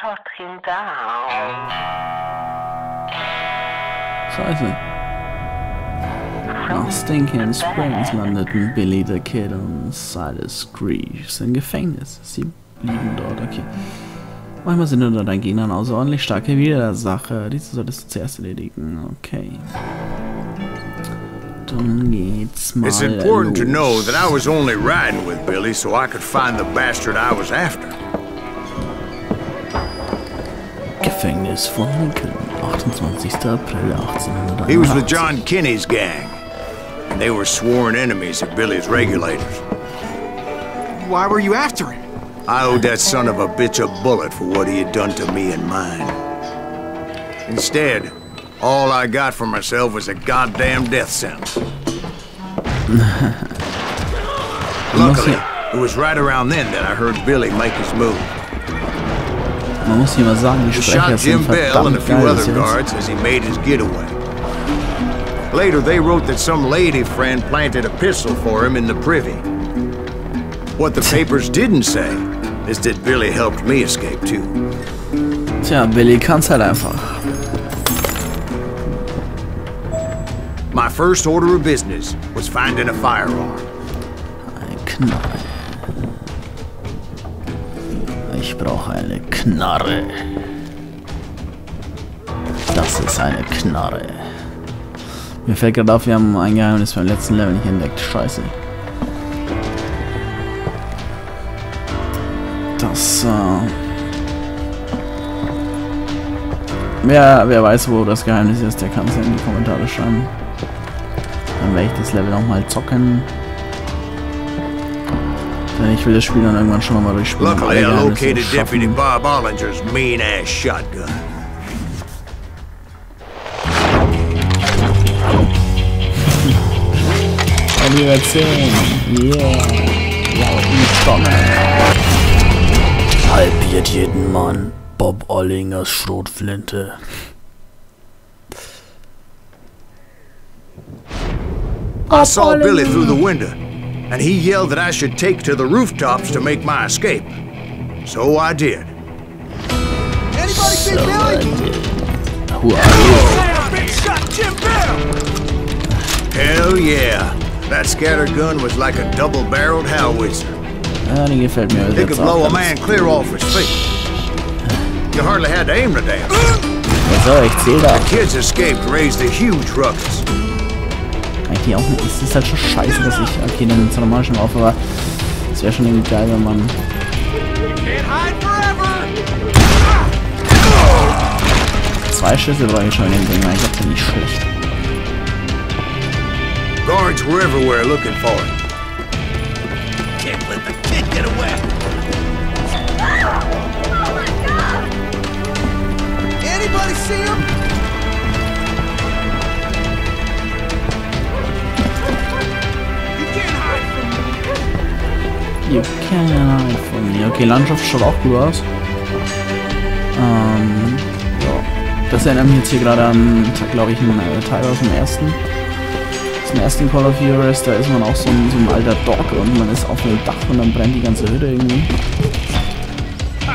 shot him down. Scheiße. Nach Stinking Springs landeten Billy the Kid und Silas Greaves im Gefängnis. Sie blieben dort, okay. Manchmal sind unter deinen Gegnern außerordentlich starke Widersacher. Diese solltest du zuerst erledigen, okay. Dann geht's mal los. It's important to know that I was only riding with Billy, so I could find the bastard I was after. Gefängnis von Lincoln, 28. April 1891. He was with John Kinney's gang. And they were sworn enemies of Billy's regulators. Why were you after him? I owed that son of a bitch a bullet for what he had done to me and mine. Instead, all I got for myself was a goddamn death sentence. Luckily, it was right around then that I heard Billy make his move. He shot Jim Bell and a few other guards as he made his getaway. Later, they wrote that some lady friend planted a pistol for him in the privy. What the papers didn't say is that Billy helped me escape too. Tja, Billy kann's halt einfach. My first order of business was finding a firearm. Eine Knarre. Ich brauche eine Knarre. Das ist eine Knarre. Mir fällt gerade auf, wir haben ein Geheimnis beim letzten Level nicht entdeckt. Scheiße. Das, wer weiß, wo das Geheimnis ist, der kann es ja in die Kommentare schreiben. Dann werde ich das Level nochmal zocken. Denn ich will das Spiel dann irgendwann schon nochmal durchspielen. Luckily, I located Deputy Bob Ollinger's mean-ass shotgun. Lieber 10. Yeah. Halbiert jeden Mann. Bob Ollingers Schrotflinte. I saw Billy through the window, and he yelled that I should take to the rooftops to make my escape. So I did. Anybody see Billy? Who are you? Shot Jim Bell! Hell yeah. That scattered gun was like a double-barreled howitzer. It could blow a man clear off his feet. You hardly had to aim the damn thing. The kids escaped, raised a huge ruckus. Eigentlich auch nicht. Es ist halt schon scheiße, dass ich okay, dann zur normalen Stimme auf, aber es wäre schon irgendwie geil, wenn man. Zwei Schüsse brauche ich schon in dem Ding, ich glaube, das ist nicht schlecht. Guards were everywhere looking for him. Can't let the kid get away. Oh my God! Anybody see him? You can't hide from me. You can't hide from me. Okay, Landschaft schaut auch gut aus. Das erinnert mich jetzt hier gerade an, glaube ich, einen Teil aus dem ersten. Im ersten Call of Heroes, da ist man auch so ein alter Dog und man ist auf einem Dach und dann brennt die ganze Hütte irgendwie. I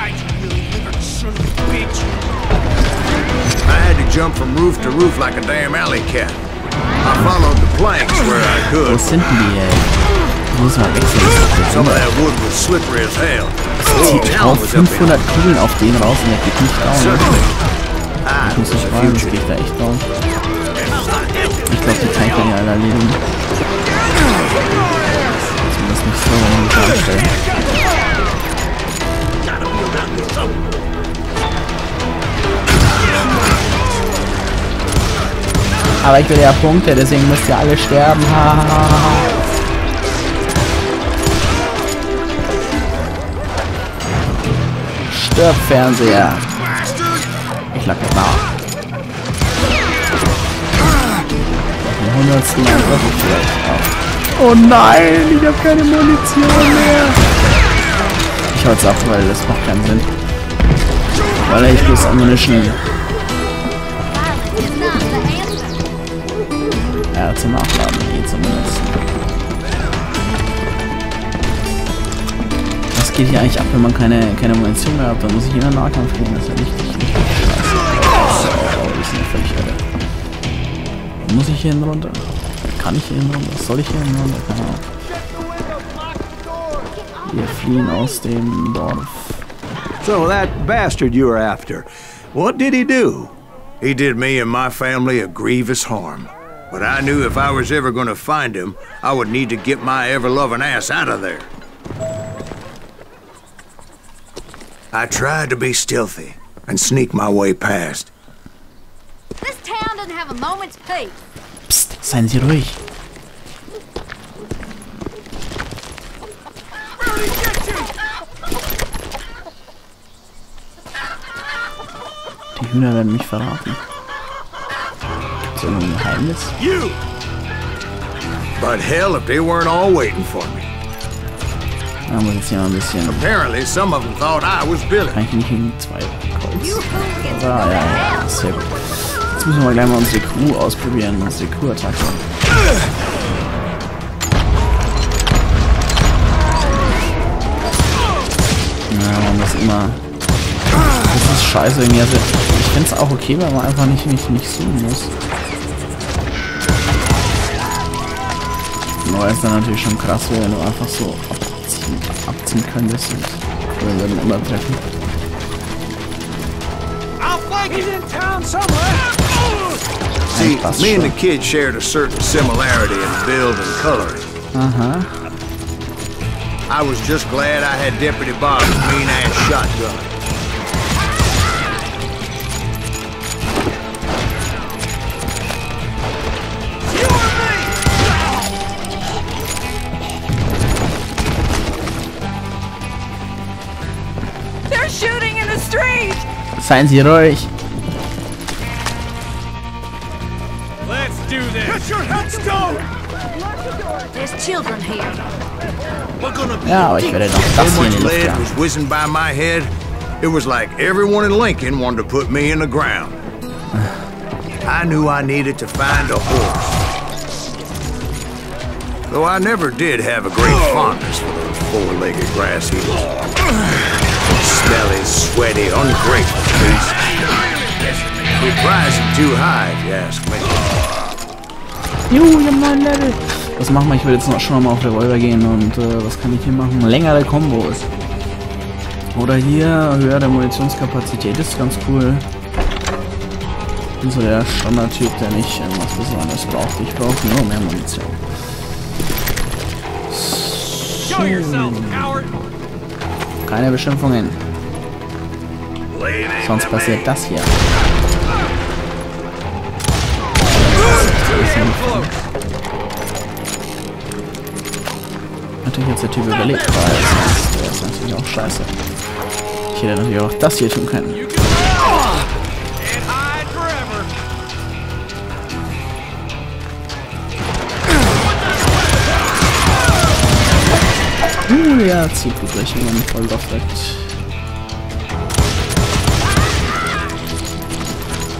had to jump from roof to roof like a damn alley cat. I followed the planks where I could. Wo sind die, ey? Muss man wechseln. Some of that wood was slippery as hell. Zieht auch 500 Kugeln auf den raus und der geht nicht down. Ich muss nicht fragen, das geht da echt down. Ich glaube, die Tank kann ja alle erledigen. Dass man das nicht so nicht anstellen. Aber ich will ja Punkte, deswegen müsst ihr alle sterben. Stirb, Fernseher. Ich lag jetzt nach. 100. Oh nein, ich habe keine Munition mehr. Ich hau's ab, weil das macht keinen Sinn. Weil ich bloß Ammunition. Ja, zum Nachladen, zumindest. Das Was geht hier eigentlich ab, wenn man keine Munition mehr hat? Dann muss ich immer Nahkampf gehen, das ist ja richtig scheiße. Das ist ja völlig irre. Muss ich hier hin runter? Kann ich hier hin runter? Soll ich hier hin runter? Keine Ahnung. Wir fliehen aus dem Dorf. So that bastard you were after, what did he do? He did me and my family a grievous harm. But I knew if I was ever going to find him, I would need to get my ever-loving ass out of there. I tried to be stealthy and sneak my way past. This town doesn't have a moment's peace. Psst, seien Sie ruhig. Die Hühner werden mich verraten. You! But hell if they weren't all waiting for me. Apparently some of them thought I was Billy. Ja, sehr gut. Jetzt müssen wir gleich mal unsere Crew ausprobieren, unsere Crew-Attacke. Na, man muss immer. Das ist scheiße irgendwie. Also, ich finde es auch okay, weil man einfach nicht zoomen muss. Neu ist dann natürlich schon krass, wenn du einfach so abziehen könntest und wir würden immer treffen. See, me and the kid shared a certain similarity in build and color. I was just glad I had Deputy Bob's mean-ass shotgun. Seien Sie ruhig. Let's do this. Get your heads down. There's children here. We're gonna be so much lead was whizzing by my head. It was like everyone in Lincoln wanted to put me in the ground. I knew I needed to find a horse. Though I never did have a great fondness for those four-legged grass eaters. Smelly, sweaty, ungrateful beast. We're rising too high, if you ask me. Was machen wir? Ich würde jetzt noch schon mal auf Revolver gehen und was kann ich hier machen? Längere Kombos. Oder hier, höhere Munitionskapazität ist ganz cool. Ich bin so der Standard-Typ, der nicht was Besonderes braucht. Ich brauche nur mehr Munition. So. Keine Beschimpfungen. Sonst passiert das hier. Natürlich hat der Typ überlebt, weil das ist natürlich auch scheiße. Ich hätte natürlich auch das hier tun können. Ja, zieht gut gleich in meinem Vollloch weg.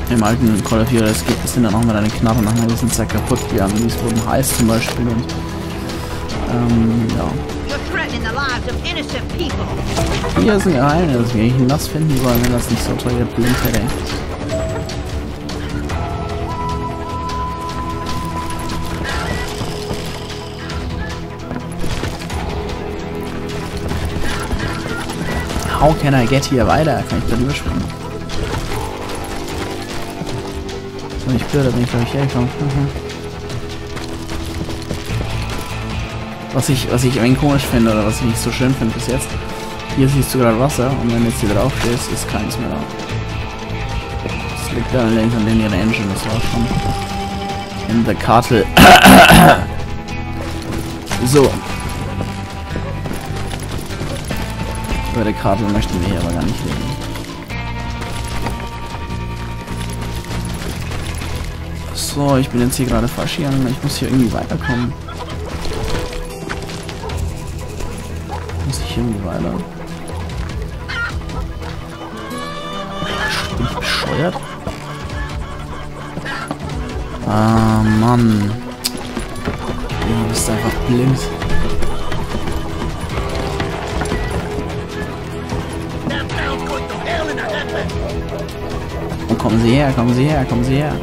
Im alten Call of Heroes sind dann auch mal deine Knarren nach einer gewissen Zeit kaputt. Wir haben dies wurden heiß zum Beispiel und ja. Hier ist ein Geheimnis, dass wir ihn nass finden wollen, wenn das nicht so toll geblinkt hätte. How can I get hier weiter? Kann ich da überspringen? So, ich blöde, bin ich glaube ich hergekommen. Was ich irgendwie komisch finde oder was ich nicht so schön finde bis jetzt. Hier siehst du gerade Wasser und wenn jetzt hier drauf stehst, ist keins mehr da. Das liegt da links an den Engine, das war schon in der Karte. So. Über der Karte möchten wir hier aber gar nicht reden. So, ich bin jetzt hier gerade falsch gegangen. Ich muss hier irgendwie weiterkommen. Muss ich irgendwie weiter? Bin ich bescheuert? Ah, Mann. Du bist einfach blind. kommen Sie her, kommen Sie her, kommen Sie her.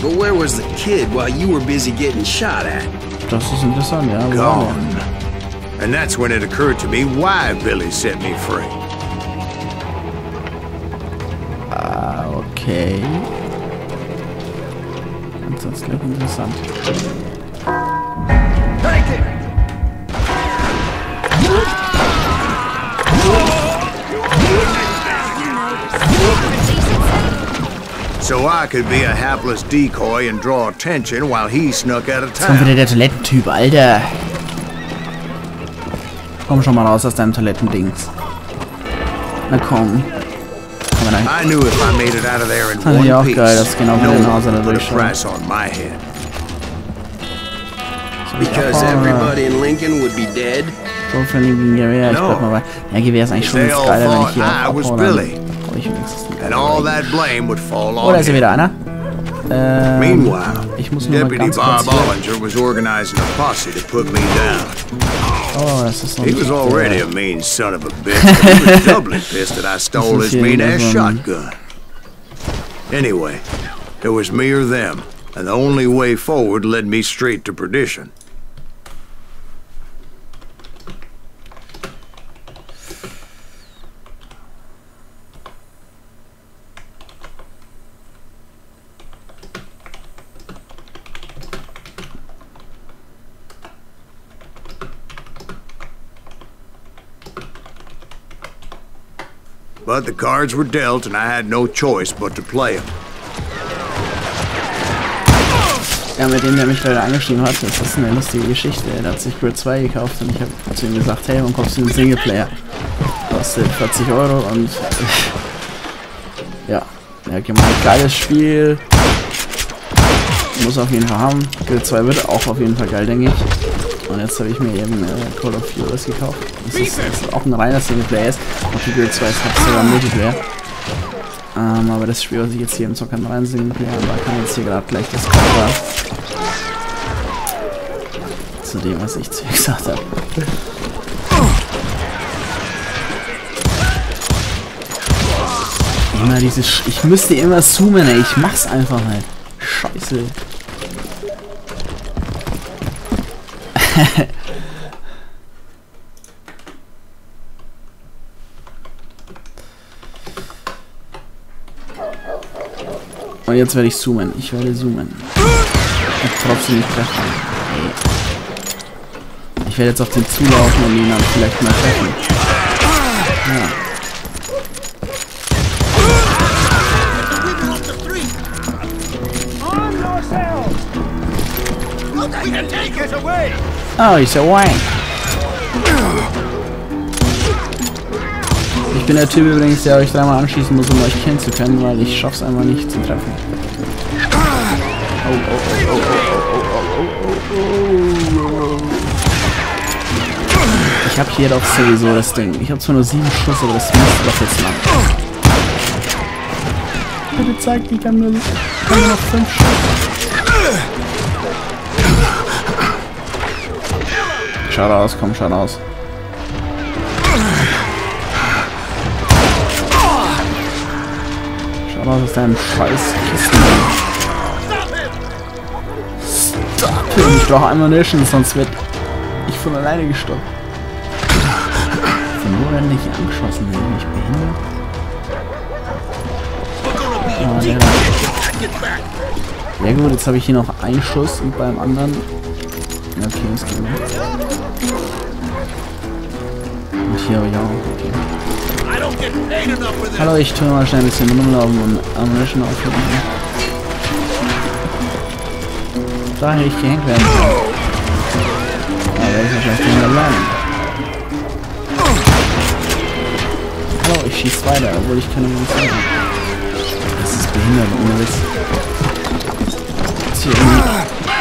But where was the kid while you were busy getting shot at? Das ist interessant, ja. Gone. And that's when it occurred to me why Billy set me free. Ah, okay. Ansonsten noch interessant. Take it! So I could be a hapless decoy and draw attention while he snuck out of town. Komm wieder der Toilettentyp, Alter. Komm schon mal raus aus deinem Toilettendings. Na komm. Komm rein. I knew if I made it out of there in one piece, das genau no one put a price on my head. Because everybody in Lincoln would be dead. Für Lincoln Guerilla, ich bleib mal bei. Ja, Guerilla ist eigentlich schon jetzt gerade, wenn ich hier abhole. And all that blame would fall on him. Meanwhile, Deputy Bob Ollinger was organizing a posse to put me down. He was already a mean son of a bitch, but he was doubly pissed that I stole his mean-ass shotgun. Anyway, it was me or them, and the only way forward led me straight to perdition. But the cards were dealt, and I had no choice but to play them. Ja, mit dem, der mich leider angeschrieben hat, das ist eine lustige Geschichte. Er hat sich Grid 2 gekauft und ich habe zu ihm gesagt, hey, warum kaufst du einen Singleplayer? Kostet 40 € und... ja, er hat gemeint, geiles Spiel. Muss auf jeden Fall haben. Grid 2 wird auch auf jeden Fall geil, denke ich. Und jetzt habe ich mir eben Call of Heroes gekauft. Das ist auch ein reiner Singleplayer. Auf die Grid 2 ist halt sogar Multiplayer. Aber das Spiel, was ich jetzt hier im Zocker rein Singleplayer habe, kann jetzt hier gerade gleich das Cover zu dem, was ich zu gesagt habe. Immer dieses ich müsste immer zoomen, ey. Ich mach's einfach halt. Scheiße. Und jetzt werde ich zoomen. Ich werde zoomen. Ich hoffe, sie nicht treffen. Ich werde jetzt auf den zulaufen und ihn dann vielleicht mal treffen. Ja. Oh, he's away. Ich bin der Typ übrigens, der euch dreimal anschießen muss, um euch kennen zu können, weil ich schaff's einfach nicht zu treffen. Ich hab hier doch sowieso das Ding. Ich hab zwar nur 7 Schuss, aber das müsste doch jetzt lang. Bitte zeigt, ich kann nur noch 5 Schuss. Schau raus, komm, schau raus. Schau raus aus deinem scheiß Kissen. Stop him! Ich brauche Ammunition, sonst wird ich von alleine gestoppt. Von wo denn nicht angeschossen? Bin ich behindert? Ja gut, jetzt habe ich hier noch einen Schuss und beim anderen... Okay, das geht nicht. Und hier habe ich auch. Okay. Hallo, ich tue mal schnell ein bisschen rumlaufen und Ammunition aufhören. Da hätte ich gehängt werden können. Aber da ist ja vielleicht nicht mehr bleiben. Hallo, ich schieße weiter, obwohl ich keine Munition habe. Das ist behindert, ohne Witz. Jetzt hier irgendwie.